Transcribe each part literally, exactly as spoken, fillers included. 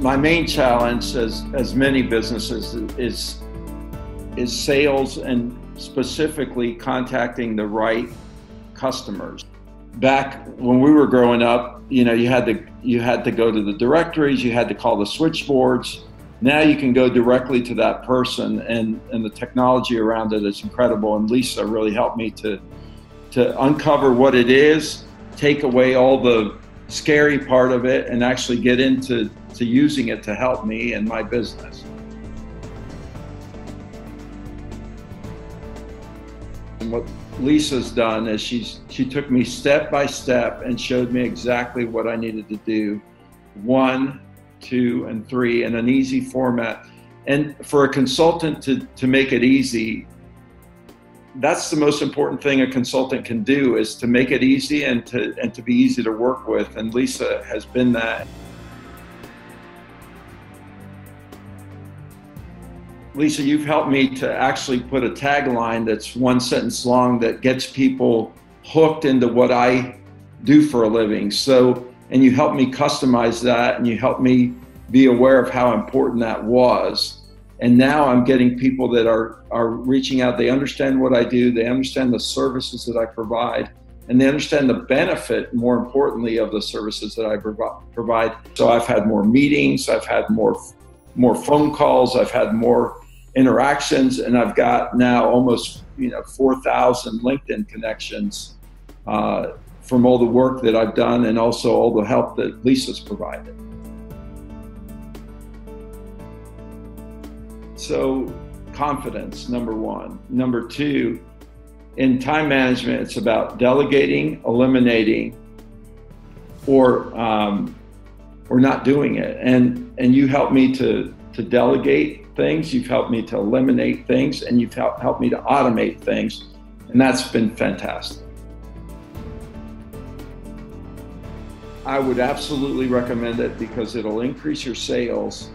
My main challenge, as, as many businesses, is, is sales and specifically contacting the right customers. Back when we were growing up, you know, you had to, you had to go to the directories, you had to call the switchboards. Now you can go directly to that person, and, and the technology around it is incredible. And Lisa really helped me to, to uncover what it is, take away all the scary part of it, and actually get into to using it to help me and my business. And what Lisa's done is she's she took me step by step and showed me exactly what I needed to do, one, two, and three, in an easy format. And for a consultant to, to make it easy, that's the most important thing a consultant can do, is to make it easy and to, and to be easy to work with. And Lisa has been that. Lisa, you've helped me to actually put a tagline that's one sentence long that gets people hooked into what I do for a living. So, and you helped me customize that, and you helped me be aware of how important that was. And now I'm getting people that are, are reaching out. They understand what I do, they understand the services that I provide, and they understand the benefit, more importantly, of the services that I provide. So I've had more meetings, I've had more, more phone calls, I've had more interactions, and I've got now almost, you know, four thousand LinkedIn connections uh, from all the work that I've done and also all the help that Lisa's provided. So confidence, number one. Number two, in time management, it's about delegating, eliminating, or um, or not doing it. And and you helped me to, to delegate things, you've helped me to eliminate things, and you've helped, helped me to automate things. And that's been fantastic. I would absolutely recommend it because it'll increase your sales.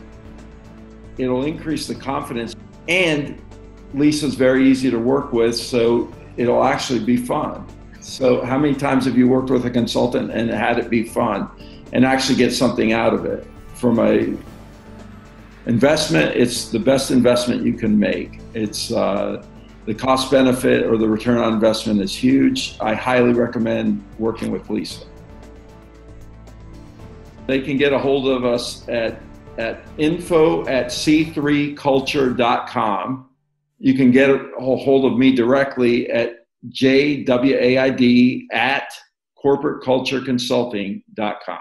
It'll increase the confidence, and Lisa's very easy to work with, so it'll actually be fun. So how many times have you worked with a consultant and had it be fun and actually get something out of it? From a investment, it's the best investment you can make. It's uh, the cost benefit or the return on investment is huge. I highly recommend working with Lisa. They can get a hold of us at at info at c three culture dot com. You can get a hold of me directly at jwaid at corporate culture consulting dot com.